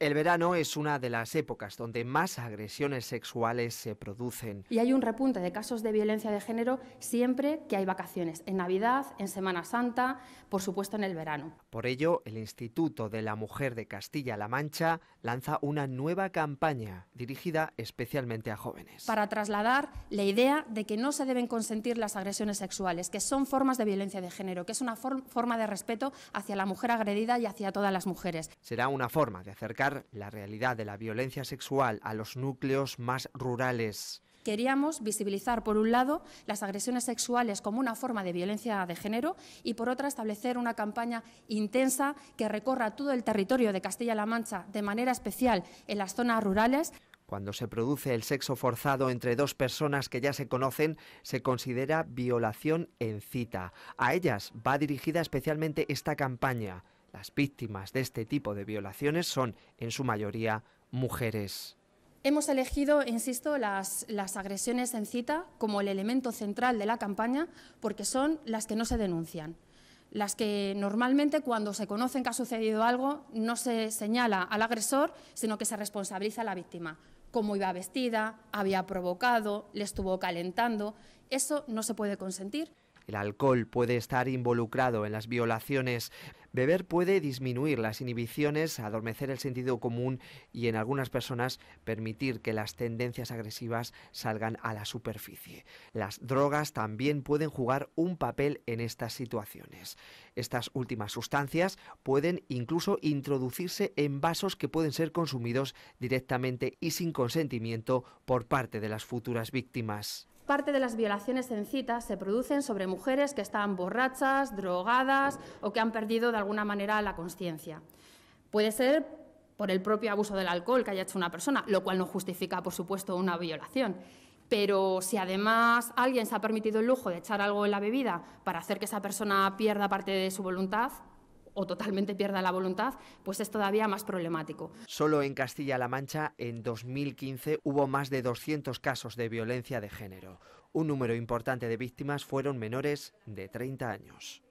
El verano es una de las épocas donde más agresiones sexuales se producen. Y hay un repunte de casos de violencia de género siempre que hay vacaciones, en Navidad, en Semana Santa, por supuesto en el verano. Por ello, el Instituto de la Mujer de Castilla-La Mancha lanza una nueva campaña dirigida especialmente a jóvenes. Para trasladar la idea de que no se deben consentir las agresiones sexuales, que son formas de violencia de género, que es una forma de respeto hacia la mujer agredida y hacia todas las mujeres. Será una forma de acercar la realidad de la violencia sexual a los núcleos más rurales. Queríamos visibilizar, por un lado, las agresiones sexuales como una forma de violencia de género y, por otra, establecer una campaña intensa que recorra todo el territorio de Castilla-La Mancha, de manera especial en las zonas rurales. Cuando se produce el sexo forzado entre dos personas que ya se conocen, se considera violación en cita. A ellas va dirigida especialmente esta campaña. Las víctimas de este tipo de violaciones son, en su mayoría, mujeres. Hemos elegido, insisto, las agresiones en cita como el elemento central de la campaña porque son las que no se denuncian. Las que normalmente cuando se conocen que ha sucedido algo no se señala al agresor, sino que se responsabiliza a la víctima. Cómo iba vestida, había provocado, le estuvo calentando. Eso no se puede consentir. El alcohol puede estar involucrado en las violaciones. Beber puede disminuir las inhibiciones, adormecer el sentido común y en algunas personas permitir que las tendencias agresivas salgan a la superficie. Las drogas también pueden jugar un papel en estas situaciones. Estas últimas sustancias pueden incluso introducirse en vasos que pueden ser consumidos directamente y sin consentimiento por parte de las futuras víctimas. Parte de las violaciones en cita se producen sobre mujeres que están borrachas, drogadas o que han perdido de alguna manera la consciencia. Puede ser por el propio abuso del alcohol que haya hecho una persona, lo cual no justifica, por supuesto, una violación. Pero si además alguien se ha permitido el lujo de echar algo en la bebida para hacer que esa persona pierda parte de su voluntad, o totalmente pierda la voluntad, pues es todavía más problemático. Solo en Castilla-La Mancha, en 2015, hubo más de 200 casos de violencia de género. Un número importante de víctimas fueron menores de 30 años.